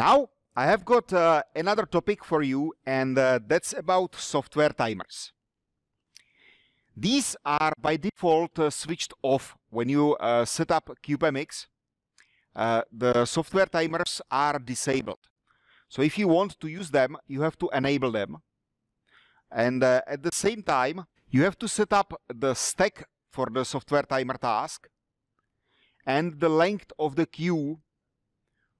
Now, I have got another topic for you, and that's about software timers. These are by default switched off when you set up CubeMX. The software timers are disabled. So if you want to use them, you have to enable them. And at the same time, you have to set up the stack for the software timer task and the length of the queue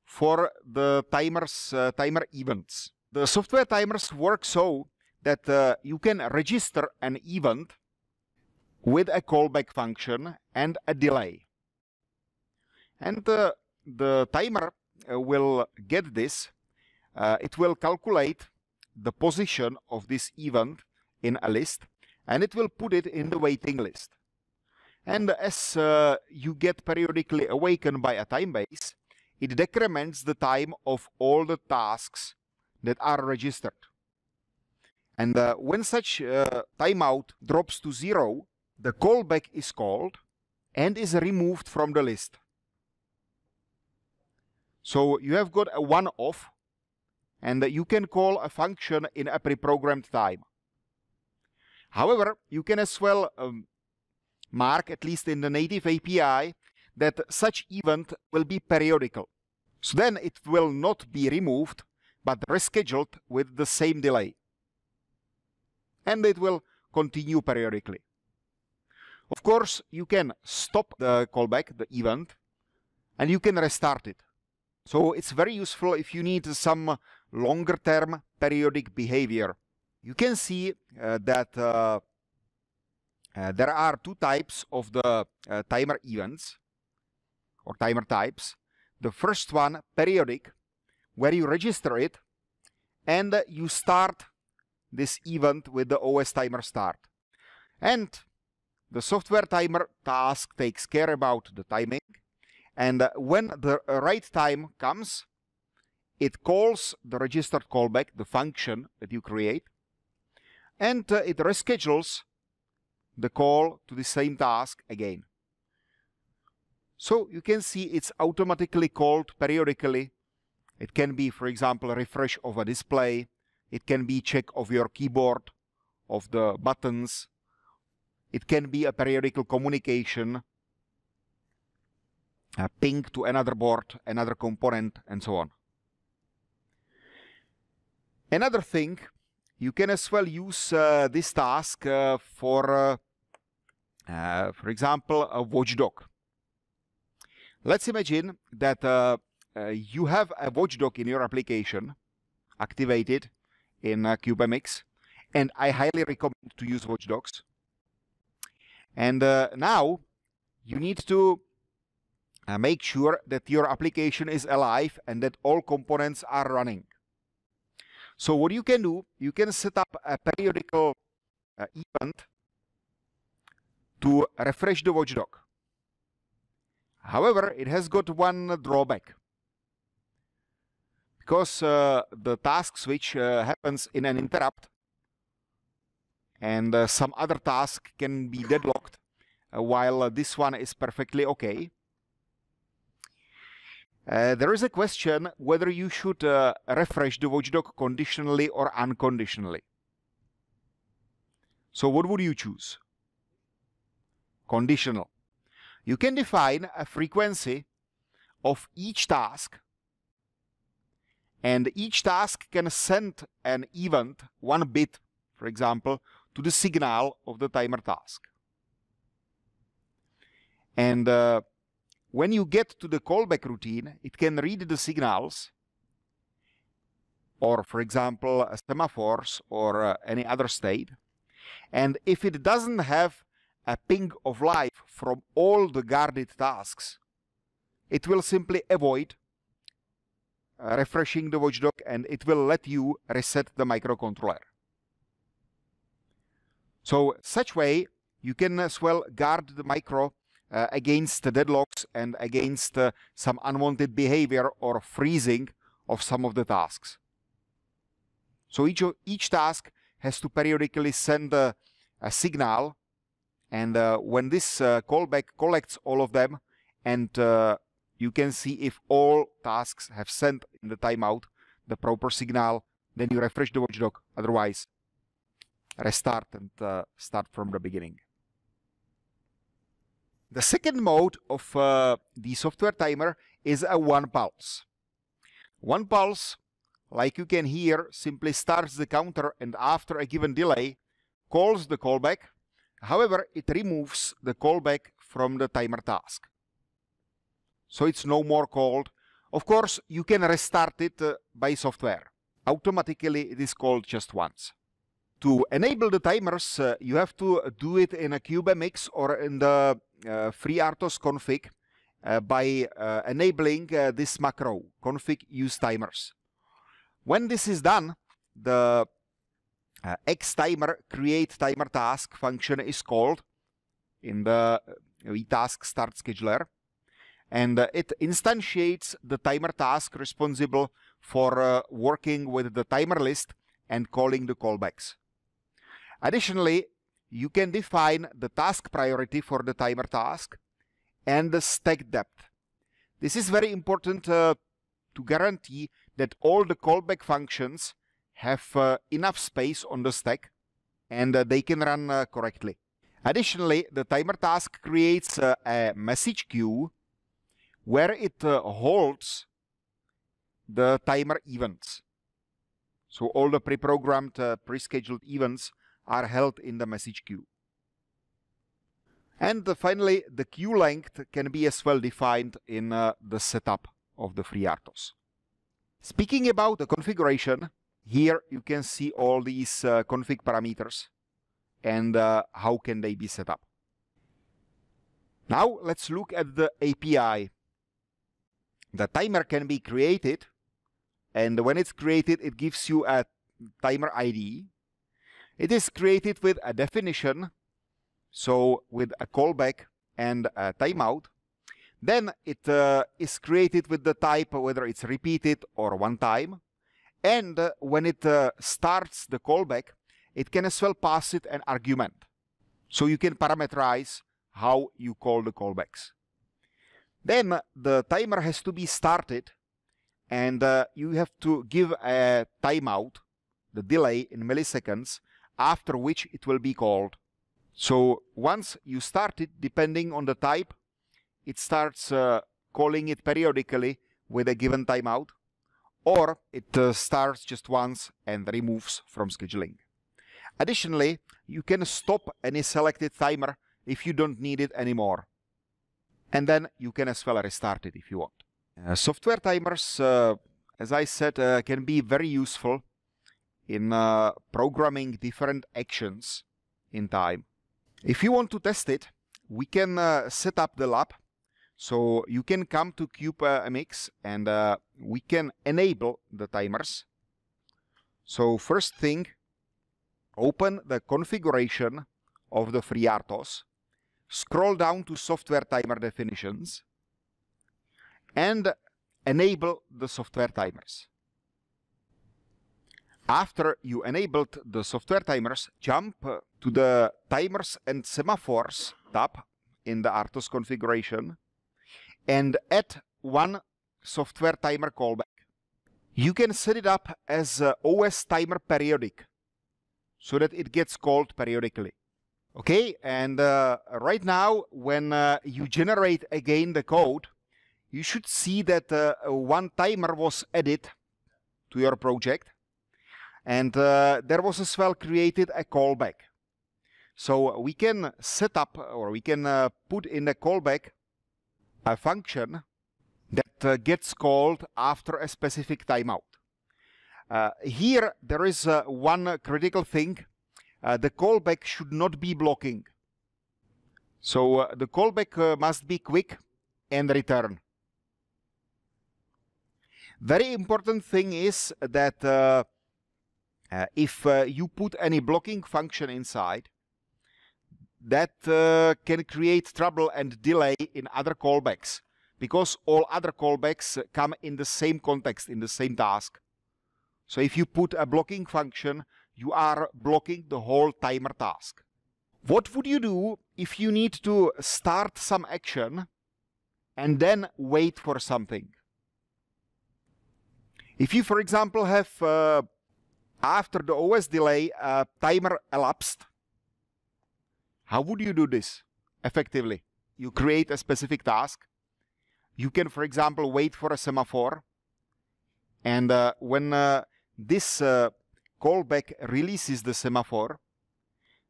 for the timer events. The software timers work so that you can register an event with a callback function and a delay. And the timer will get this. It will calculate the position of this event in a list, and it will put it in the waiting list. And as you get periodically awakened by a time base, it decrements the time of all the tasks that are registered. And when such timeout drops to 0, the callback is called and is removed from the list. So you have got a one-off, and you can call a function in a pre-programmed time. However, you can as well mark, at least in the native API, that such event will be periodical. So then it will not be removed, but rescheduled with the same delay. And it will continue periodically. Of course, you can stop the callback, the event, and you can restart it. So it's very useful if you need some longer-term periodic behavior. You can see that there are two types of the timer events, or timer types. The first one, periodic, where you register it, and you start this event with the OS timer start. And the software timer task takes care about the timing. And when the right time comes, it calls the registered callback, the function that you create, and it reschedules the call to the same task again. So you can see it's automatically called periodically. It can be, for example, a refresh of a display. It can be check of your keyboard, of the buttons. It can be a periodical communication, a ping to another board, another component, and so on. Another thing, you can as well use this task for example, a watchdog. Let's imagine that you have a watchdog in your application, activated in CubeMX, and I highly recommend to use watchdogs. And now you need to make sure that your application is alive and that all components are running. So what you can do, you can set up a periodical event to refresh the watchdog. However, it has got one drawback, because the task switch happens in an interrupt, and some other task can be deadlocked while this one is perfectly okay. There is a question whether you should refresh the watchdog conditionally or unconditionally. So what would you choose? Conditional. You can define a frequency of each task, and each task can send an event, one bit, for example, to the signal of the timer task. And when you get to the callback routine, it can read the signals, or for example, semaphores or any other state. And if it doesn't have a ping of life from all the guarded tasks, it will simply avoid refreshing the watchdog, and it will let you reset the microcontroller. So such way, you can as well guard the micro against deadlocks and against some unwanted behavior or freezing of some of the tasks. So each task has to periodically send a signal, and when this callback collects all of them and you can see if all tasks have sent in the timeout the proper signal, then you refresh the watchdog, otherwise restart and start from the beginning. The second mode of the software timer is a one pulse. One pulse, like you can hear, simply starts the counter and after a given delay calls the callback. However, it removes the callback from the timer task. So it's no more called. Of course, you can restart it by software. Automatically, it is called just once. To enable the timers, you have to do it in a CubeMX or in the FreeRTOS config by enabling this macro, configUseTimers. When this is done, the xTimerCreateTimerTask function is called in the vTaskStartScheduler, and it instantiates the timer task responsible for working with the timer list and calling the callbacks. Additionally, you can define the task priority for the timer task and the stack depth. This is very important to guarantee that all the callback functions have enough space on the stack and they can run correctly. Additionally, the timer task creates a message queue where it holds the timer events. So all the pre-programmed, pre-scheduled events are held in the message queue. And finally, the queue length can be as well defined in the setup of the FreeRTOS. Speaking about the configuration, here you can see all these config parameters and how can they be set up. Now let's look at the API. The timer can be created, and when it's created, it gives you a timer ID. It is created with a definition, so with a callback and a timeout. Then it is created with the type, whether it's repeated or one time. And when it starts the callback, it can as well pass it an argument. So you can parameterize how you call the callbacks. Then the timer has to be started, and you have to give a timeout, the delay in milliseconds, after which it will be called. So once you start it, depending on the type, it starts calling it periodically with a given timeout, or it starts just once and removes from scheduling. Additionally, you can stop any selected timer if you don't need it anymore. And then you can as well restart it if you want. Software timers, as I said, can be very useful in programming different actions in time. If you want to test it, we can set up the lab. So you can come to CubeMX and we can enable the timers. So first thing, open the configuration of the FreeRTOS, scroll down to software timer definitions, and enable the software timers. After you enabled the software timers, jump to the timers and semaphores tab in the RTOS configuration and add one software timer callback. You can set it up as OS timer periodic so that it gets called periodically. Okay, and right now when you generate again the code, you should see that one timer was added to your project, and there was as well created a callback. So we can set up, or we can put in a callback a function that gets called after a specific timeout. Here there is one critical thing. The callback should not be blocking. So the callback must be quick and return. Very important thing is that if you put any blocking function inside, that can create trouble and delay in other callbacks, because all other callbacks come in the same context, in the same task. So if you put a blocking function, you are blocking the whole timer task. What would you do if you need to start some action and then wait for something. If you, for example, have after the OS delay timer elapsed, how would you do this effectively? You create a specific task. You can, for example, wait for a semaphore, and when this callback releases the semaphore,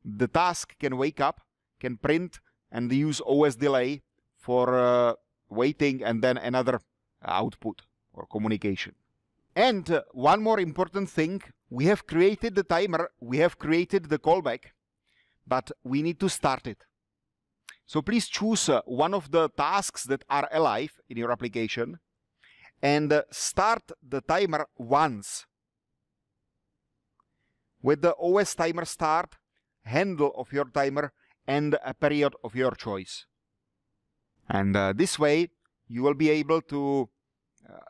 the task can wake up, can print, and use OS delay for waiting and then another output or communication. And one more important thing, we have created the timer, we have created the callback, but we need to start it. So please choose one of the tasks that are alive in your application and start the timer once. With the OS timer start, handle of your timer, and a period of your choice. And this way you will be able to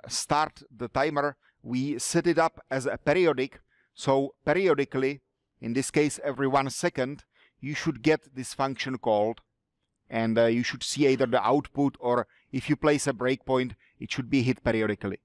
start the timer. We set it up as a periodic, so periodically, in this case every 1 second, you should get this function called, and you should see either the output, or if you place a breakpoint, it should be hit periodically.